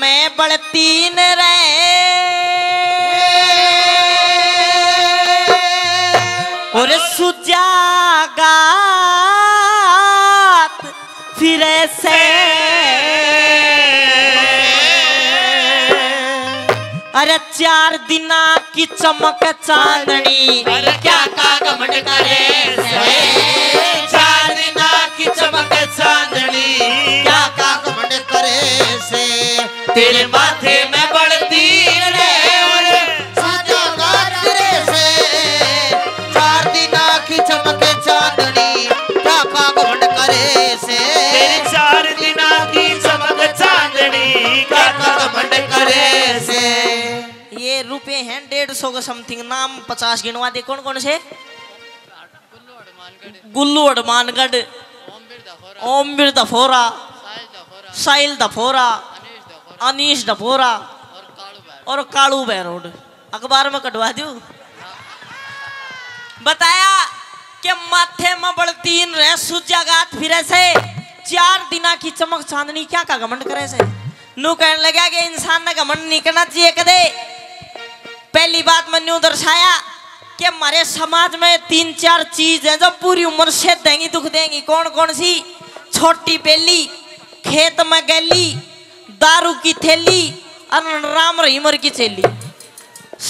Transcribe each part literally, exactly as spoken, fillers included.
मैं बढ़तीन रे और सुजागात फिर से अरे चार दिना की चमक चांदनी अरे क्या का घमंड करे चार दिना की चमक चांदनी क्या का घमंड करे से तेरे माथे में बढ़ती रे और सुजागात रे से चार दिना की चमक चांदनी क्या का घमंड करे से तेरे चार दिना की चमक चांदनी क्या का घमंड करे से। ये रुपए हैं डेढ़ सौ का समथिंग, नाम पचास गिनवा दे कौन कौन से। गुल्लू अडमानगढ़, ओम बिर दफोरा, साहिल दफोरा, अनीश दफोरा और कालू बैरोड। अखबार में कटवा दू। बताया कि माथे में बढ़तीन रह सुजागात फिरे से चार दिना की चमक चांदनी क्या का घमंड करे से। नू कहने लगा कि इंसान ने घमंड नहीं करना चाहिए कदे। पहली बात में न्यू दर्शाया कि हमारे समाज में तीन चार चीज है जो पूरी उम्र से देंगी दुख देंगी। कौन कौन सी? छोटी पेली, खेत में गली, दारू की थैली और राम रहीमर की चेली।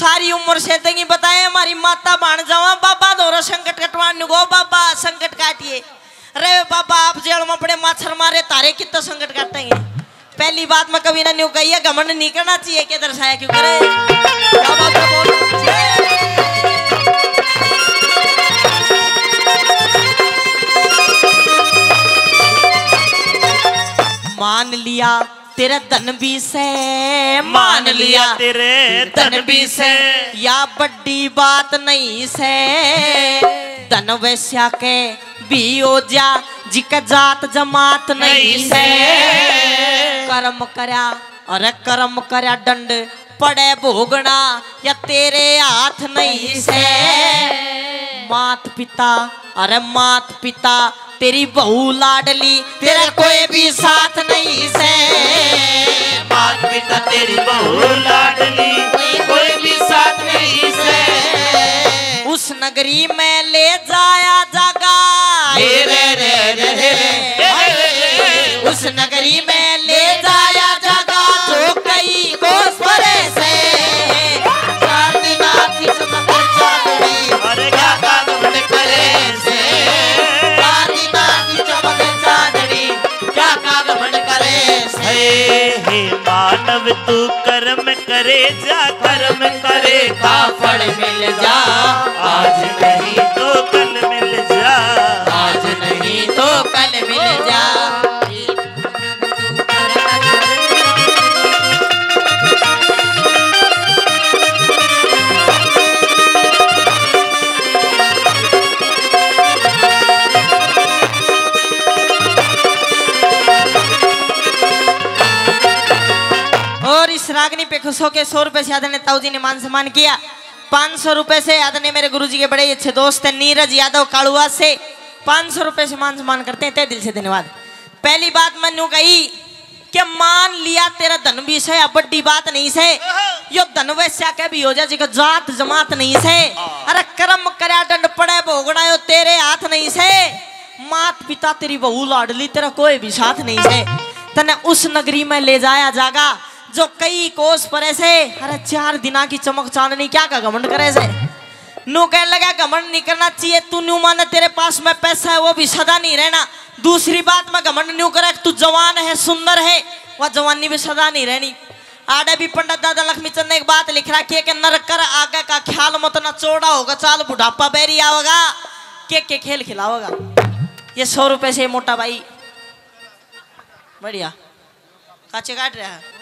सारी उम्र से देंगी। बताए हमारी माता बाण जावा बाबा दोरा संकट कटवान गो बाबा संकट काटिए रे बाबा आप जेल में अपने माछर मारे तारे कितना संकट काटेंगे। पहली बात में कभी ना न्यू कही है घमंड नहीं करना चाहिए क्या दर्शाया क्यों करे। मान लिया तेरा धन भी से मान लिया तेरे धन भी से या बड़ी बात नहीं से धन वैश्या के भी हो जा जिका जात जमात नहीं से कर्म करा अरे कर्म करा दंड पड़े भोगना या तेरे हाथ नहीं से मात पिता अरे मात पिता तेरी बहू लाडली तेरा कोई भी साथ नहीं से मात पिता तेरी बहू लाडली कोई भी साथ नहीं से उस नगरी में ले जाया जागा रे रे रे रे रे उस नगरी में ले जाया जागा जो कई कोस परे से चार दिना की चमक चांदनी क्या का घमंड करे से हे मानव तू कर्म करे जा कर्म करे का फल मिल जा आज नहीं तो कल मिल जा आज नहीं तो कल मिल जा। रागनी पे खुश होकर सौ रुपए से यादव ने ताऊजी ने मान सम्मान किया। पाँच सौ रुपए से यादव ने मेरे गुरुजी के बड़े अच्छे दोस्त हैं नीरज यादव कालुआ से पाँच सौ रुपए से मान सम्मान करते हैं। तय दिल से धन्यवाद। पहली बात मनु कही कि मान लिया तेरा धन भी से बड़ी बात नहीं से यो धन वैश्या के भी हो जाए जिका जात जमात नहीं से अरे कर्म करा दंड पड़े भोगना यो तेरे हाथ नहीं से मात पिता तेरी बहू लाडली तेरा कोई भी साथ नहीं से तने उस नगरी में ले जाया जागा जो कई कोस परे से अरे चार दिना की चमक चांदनी क्या का घमंड करे से। नू कह लगा घमंड नहीं करना चाहिए तू न्यू माने तेरे पास में पैसा है वो भी सदा नहीं रहना। दूसरी बात मैं घमंड न्यू करे तू जवान है सुंदर है वह जवानी भी सदा नहीं रहनी। आडे भी पंडित दादा लक्ष्मी चंद ने एक बात लिख रखी है कि नर कर आगे का ख्याल मत ना चौड़ा होगा चाल बुढ़ापा बैरी आवेगा के के खेल खिलाओगा। ये सौ रुपये से मोटा भाई बढ़िया काचे काट रहा है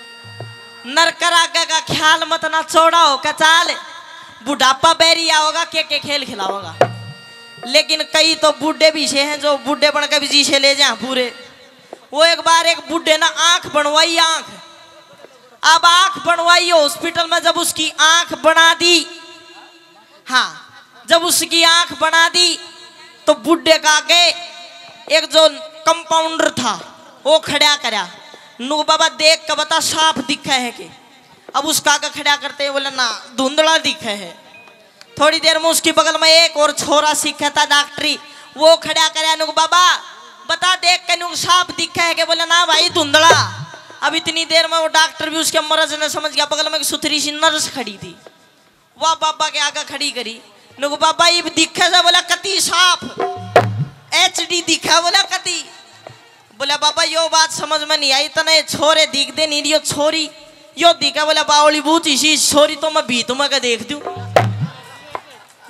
नरकरा का ख्याल मत ना छोड़ा हो कचाल बुढ़ापा बैरी आओगा के के खेल खिलाओगा। लेकिन कई तो बूढ़े भी से हैं जो बूढ़े बन के भी जी से ले जाए पूरे। वो एक बार एक बूढ़े ना आंख बनवाई आंख अब आंख बनवाई हॉस्पिटल में जब उसकी आंख बना दी हाँ जब उसकी आंख बना दी तो बूढ़े का आगे एक जो कंपाउंडर था वो खड़ा करा नू बाबा देख के बता साफ दिखा है कि। अब उसका आगे खड़ा करते हैं, बोला ना धुंधला दिखा है। थोड़ी देर में उसके बगल में एक और छोरा सीखा था डॉक्टरी, वो खड़ा करे अनुग बाबा बता देख के अनुग साफ दिखा है कि। बोला ना भाई धुंधला। अब इतनी देर में वो डॉक्टर भी उसके मर्ज ने समझ गया। बगल में एक सुथरी सी नर्स खड़ी थी, वह बाबा के आगे खड़ी करी, नुगो बाबा ये दिखे से। बोला कति साफ एच डी दिखा। बोला कति। बोला बाबा यो बात समझ में नहीं आई, तने छोरे दिख दे नहीं यो छोरी यो दिखा। बोला बावली भूत इसी छोरी तो मैं भीत में का देख दू।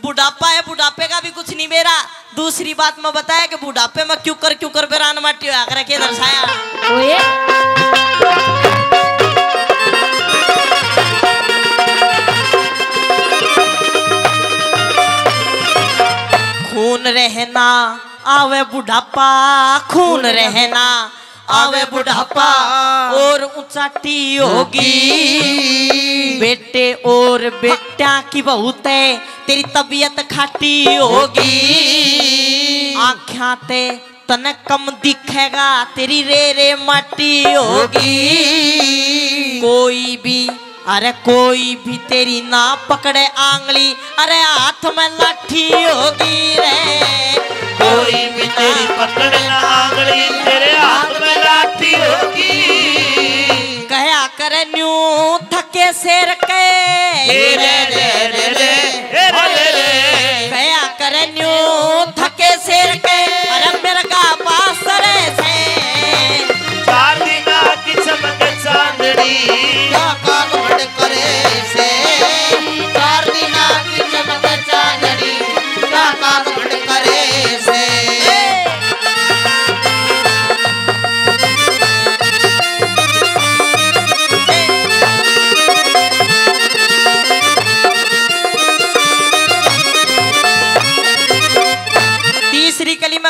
बुढ़ापा है, बुढ़ापे का भी कुछ नहीं मेरा। दूसरी बात मैं बताया कि बुढ़ापे में क्यों कर क्यों कर बेरान माटी आकर के दर्शाया। खून रहना आवे बुढ़ापा, खून रहना आवे बुढ़ापा, और ऊंचाटी होगी बेटे और बेटा की बहुत है, तेरी तबीयत खाटी होगी, आँखें ते तने कम दिखेगा, तेरी रेरे माटी होगी, कोई भी अरे कोई भी तेरी ना पकड़े आंगली, अरे हाथ में लाठी होगी रे, कोई भी तेरी पकड़े ना आंगली, तेरे हाथ में लाठी होगी, कहया करे न्यू थके शेर के रे रे रे रे, कहया करे न्यू थके शेर के, अरे मेरा का पास रे से शादी ना की चमक चांदनी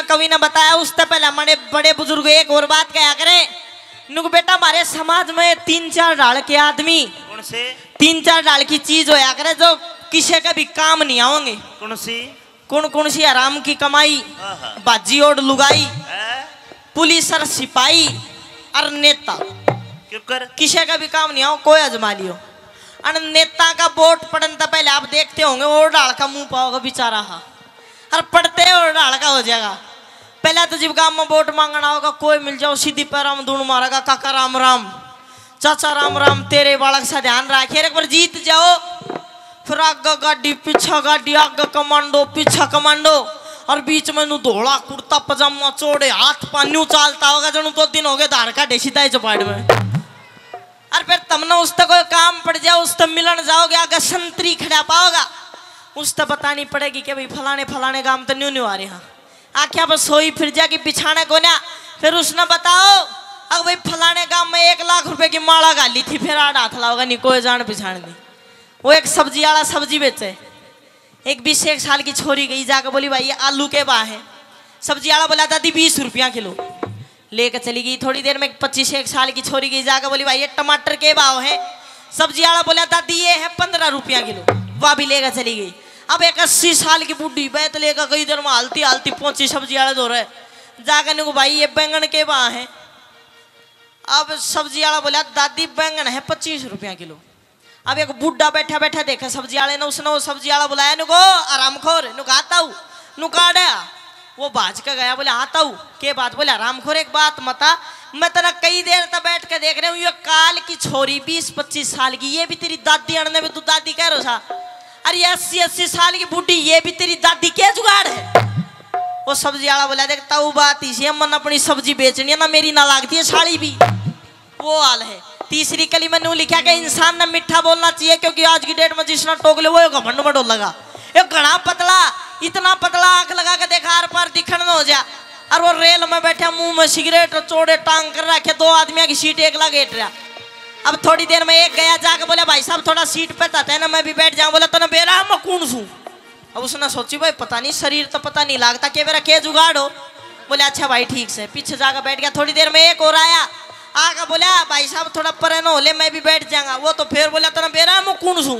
कवि ने बताया। उससे पहले हमारे बड़े बुजुर्ग एक और बात क्या करें नुक बेटा, हमारे समाज में तीन चार डाल के आदमी से? तीन चार डाल की चीज होया करे जो किसी का भी काम नहीं आओगे। कौन सी कौन कौन सी? आराम की कमाई, बाजी और लुगाई, पुलिस और सिपाही और नेता। क्यों कर किसी का भी काम नहीं आओ, कोई अजमा लियो। और नेता का वोट पड़ने से पहले आप देखते होंगे और डाल का मुंह पाओगे बेचारा, हाँ और पढ़ते और डाल का हो जाएगा। पहला तो जब गांव में वोट मांगना होगा, कोई मिल जाओ सीधी पैराम ढूंढ मारेगा, काका राम राम, चाचा राम राम, तेरे बालक सा ध्यान रखिए, एक बार जीत जाओ। फिर आगे गाड़ी पीछा गाड़ी, आगे कमांडो पीछा कमांडो, और बीच में नू धोला कुर्ता पजामा चोड़े हाथ पान्यू चालता होगा, जो दो दिन हो गए धार का डेसीता है चौपाट में। और फिर तमने उस तक कोई काम पड़ जाओ, उस तक मिलन जाओगे, आगे संतरी खड़ा पाओगा, उस तक बतानी पड़ेगी कि भाई फलाने फलाने गांव तो न्यू न्यू आ रहे हैं, आख्या पर सोई फिर जा कि पिछाने को ना। फिर उसने बताओ अब भाई फलाने गांव में एक लाख रुपए की माला गाली थी, फिर आड़ हाथ लाओगा नहीं, कोई जान पिछाने नहीं। वो एक सब्जी वाला सब्जी बेचे, एक बीस एक साल की छोरी गई, जाकर बोली भाई आलू के भाव है। सब्जी वाला बोला दादी बीस रुपया किलो, लेकर चली गई। थोड़ी देर में पच्चीस एक साल की छोरी गई, जाकर बोली भाई ये टमाटर के भाव है। सब्जी वाला बोला दादी ये है पंद्रह रुपया किलो, वह भी लेकर चली गई। अब एक अस्सी साल की बूढ़ी बैत लेकर कई देर में हालती हालती पहुंची सब्जी वाला दो रहे, जाकर ने को भाई ये बैंगन के भाव है। अब सब्जी वाला बोला दादी बैंगन है पच्चीस रुपया किलो। अब एक बूढ़ा बैठा बैठा देखा सब्जी वाले ने, उसने वो सब्जी वाला बुलाया नुको आराम खोर नुक आता हूँ नुकाड़ा। वो भाज के गया, बोले आता हूँ के बात। बोले आराम खोर एक बात मता, मैं तेरा कई देर तक बैठ के देख रहा हूँ, ये काल की छोरी बीस पच्चीस साल की, ये भी तेरी दादी अड़ने में तू दादी कह रहा था, अरे अस्सी अस्सी साल की बूढ़ी ये भी तेरी दादी क्या जुगाड़ है। वो सब्जी वाला बोला देखता हूँ बात इसी मन अपनी सब्जी बेचनी है ना, मेरी ना लागती है साड़ी भी, वो हाल है। तीसरी कली में नू लिखा कि इंसान ने मिठा बोलना चाहिए, क्योंकि आज की डेट में जिसना टोक ले वो घमंड में डोल लगा। एक घना पतला इतना पतला आंख लगा के देखा आर पार दिखण में हो जा, और वो रेल में बैठा मुंह में सिगरेट और चोड़े टांग कर रखे, दो आदमियों की सीट एक लाख एट रहा। अब थोड़ी देर में एक गया, जाकर बोला भाई साहब थोड़ा सीट पे ताते है ना, मैं भी बैठ जाऊं। बोला तो ना बेरा मैं कौन सू। अब उसने सोची भाई पता नहीं शरीर तो पता नहीं लगता के मेरा के जुगाड़ हो। बोले अच्छा भाई ठीक से, पीछे जाकर बैठ गया। थोड़ी देर में एक और आया, आकर बोला भाई साहब थोड़ा परे ना होले मैं भी बैठ जाऊंगा। वो तो फिर बोला तो ना बेरा मैं कौन सू।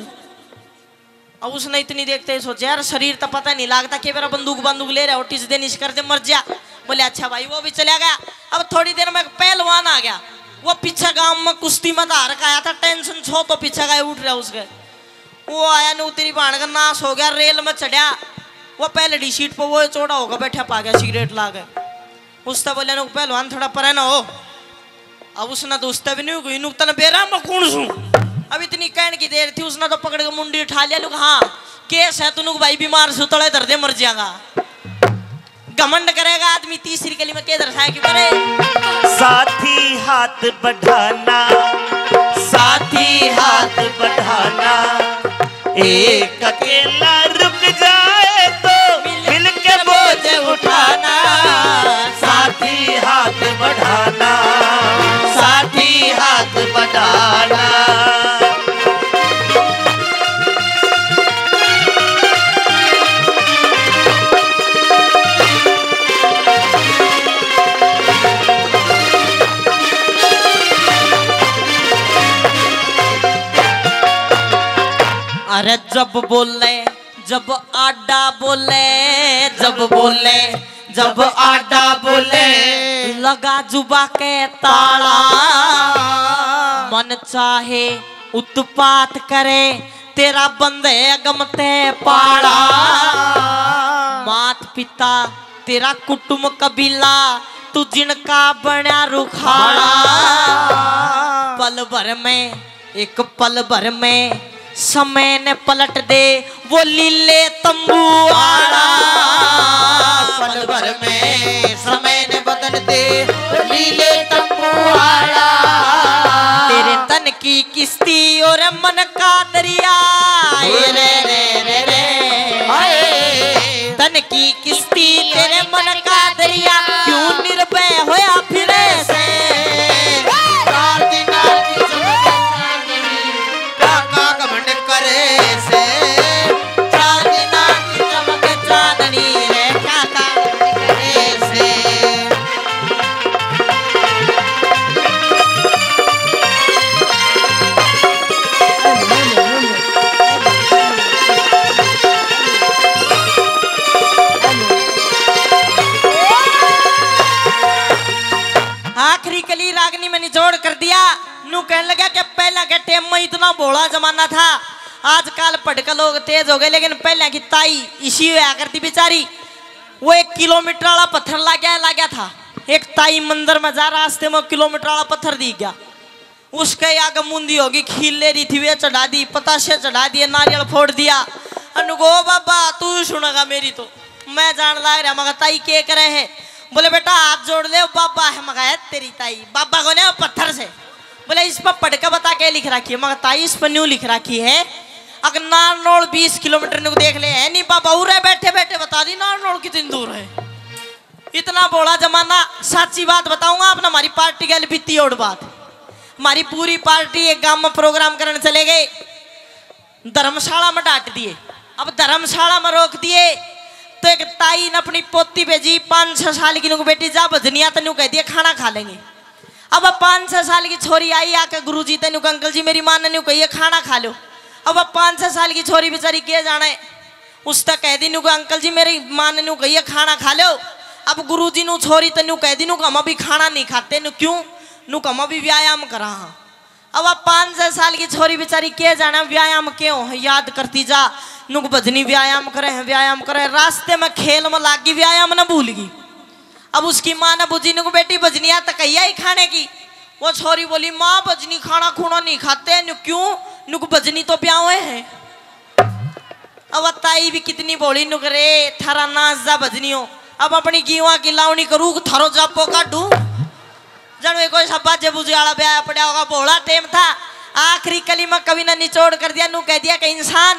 अब उसने इतनी देखते ही सोचा यार शरीर तो पता नहीं लगता के मेरा बंदूक बंदूक ले रहा हो, टिस दे निश कर दे मर जा। बोले अच्छा भाई, वो भी चला गया। अब थोड़ी देर में पहलवान आ गया, वो पीछे गांव में कुश्ती में धारक आया था, टेंशन छो तो पीछे गाय उठ रहा उसके, वो आया नहीं उतरी बाण का नाश हो गया, रेल में चढ़ा, वो पहले डी सीट पर वो चोड़ा होगा बैठा पा गया सिगरेट ला के। उससे बोले ना पहलवान थोड़ा परे ना हो, अब उसने तो उससे भी नहीं हुई नुकता बेरा मैं कौन सूँ, अब इतनी कहने की देर थी उसने तो पकड़ के मुंडी उठा लिया, लोग हाँ केस है तुनुक भाई बीमार से तड़े दर्दे मर जाएगा, घमंड करेगा आदमी तीसरी गली में के दर्शाए क्यों करे। साथी हाथ बढ़ाना, साथी हाथ बढ़ाना, एक अकेला रुक जाए तो मिलकर बोझ उठाना, साथी हाथ बढ़ाना, साथी हाथ बढ़ाना। अरे जब बोले जब आडा बोले, जब बोले जब आडा बोले, लगा जुबा के ताला, मन चाहे उत्पात करे, तेरा बंदे गमते पाड़ा, मात पिता तेरा कुटुंब कबीला, तू जिनका बना रुखाड़ा, पल भर में एक पल भर में समय ने पलट दे वो लीले तंबू आड़ा, पल भर में समय ने बदल दे वो लीले तंबू आड़ा, तेरे तन की किश्ती और मन का दरिया, रे रे रे रे हाय, तन की किश्ती तेरे मन का दरिया, क्यों निर्भय होया फिरे से कहने लगा कि पहला के टाइम में इतना बोला जमाना था, आजकल पटके लोग तेज हो गए, लेकिन पहले की ताई इसी हुआ करती बेचारी, वो एक किलोमीटर वाला पत्थर ला गया ला गया था, एक ताई मंदिर में जा रास्ते में किलोमीटर वाला पत्थर दी गया, उसके आगे मुंदी होगी खील ले रही थी, वे चढ़ा दी, पताशे चढ़ा दिए, नारियल फोड़ दिया, अनुगो बाबा तू सुनेगा मेरी तो मैं जान ला रहा, मगर ताई के करे है, बोले बेटा हाथ जोड़ ले, बाबा है मगा तेरी ताई, बाबा को ना पत्थर से बोले इस पर पटका बता के लिख रखी है, मगर ताई इस पर न्यू लिख रखी है, अगर नारनौल बीस किलोमीटर न्यू देख ले है नहीं बाबा, उरे बैठे बैठे बता दी नारनौल कितनी दूर है, इतना बोला जमाना। साची बात बताऊंगा आपने, हमारी पार्टी गल बीती और बात, हमारी पूरी पार्टी एक गांव में प्रोग्राम करने चले गए, धर्मशाला में डांट दिए, अब धर्मशाला में रोक दिए तो एक ताई ने अपनी पोती भेजी पाँच छः साल की, न्यू बेटी जा भजनिया तो न्यू कह दिया खाना खा लेंगे। अब पाँच छः साल की छोरी आई आकर गुरुजी जी तेन अंकल जी मेरी माँ ने न्यू कही खाना खा लो, अब पाँच छः साल की छोरी बेचारी के जाना है, उस तक कह दी न्यू अंकल जी मेरी माँ ने न्यू कही खाना खा लो, अब गुरुजी जी छोरी तो न्यू कह दी न्यू हम अभी खाना नहीं खाते, न्यू क्यों न्यू हम अभी व्यायाम करा। अब अब पाँच छः साल की छोरी बेचारी के जाना व्यायाम क्यों याद करती जा, नुक भजनी व्यायाम करे हैं व्यायाम करे, रास्ते में खेल में लागी व्यायाम न भूलगी। अब उसकी माँ ने बुझी नुक बेटी बजनिया तक ही खाने की, वो छोरी बोली माँ बजनी खाना खूना नहीं खाते, नुक क्यों नुक बजनी तो ब्याह है। अब ताई भी कितनी बोली नुक रे थारा नाच जा बजनियों, अब अपनी गीवा की लावनी करू थारो जापो काटू, जन कोई सब बाजे बुझे वाला ब्याह पड़ा होगा, बोला टेम था। आखिरी कली में कवि ने निचोड़ कर दिया, नु कह दिया कि इंसान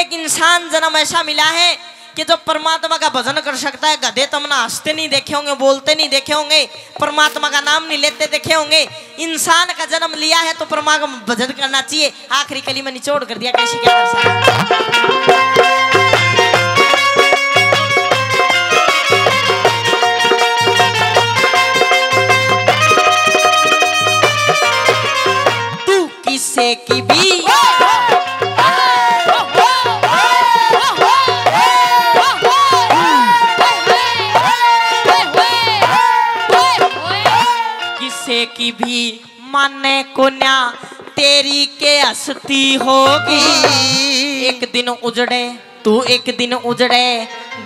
एक इंसान जन्म ऐसा मिला है कि जो परमात्मा का भजन कर सकता है, गधे तमना हंसते नहीं देखे होंगे, बोलते नहीं देखे होंगे, परमात्मा का नाम नहीं लेते देखे होंगे, इंसान का जन्म लिया है तो परमात्मा का भजन करना चाहिए। आखिरी कली में निचोड़ कर दिया कैसे क्या दर्शा। किसे की भी की भी माने कोन्या तेरी के हस्ती होगी। एक दिन उजड़े तू एक दिन उजड़े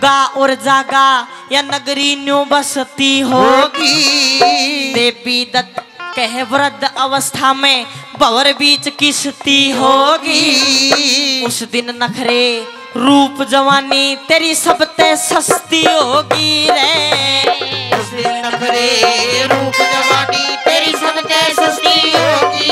गा और जागा या नगरी न्यू बसती होगी। देवी दत्त कह वृद्ध अवस्था में भंवर बीच किसती होगी। उस दिन नखरे रूप जवानी तेरी सबते सस्ती होगी रे। उस दिन नखरे रूप जवानी तेरी सबते सस्ती होगी।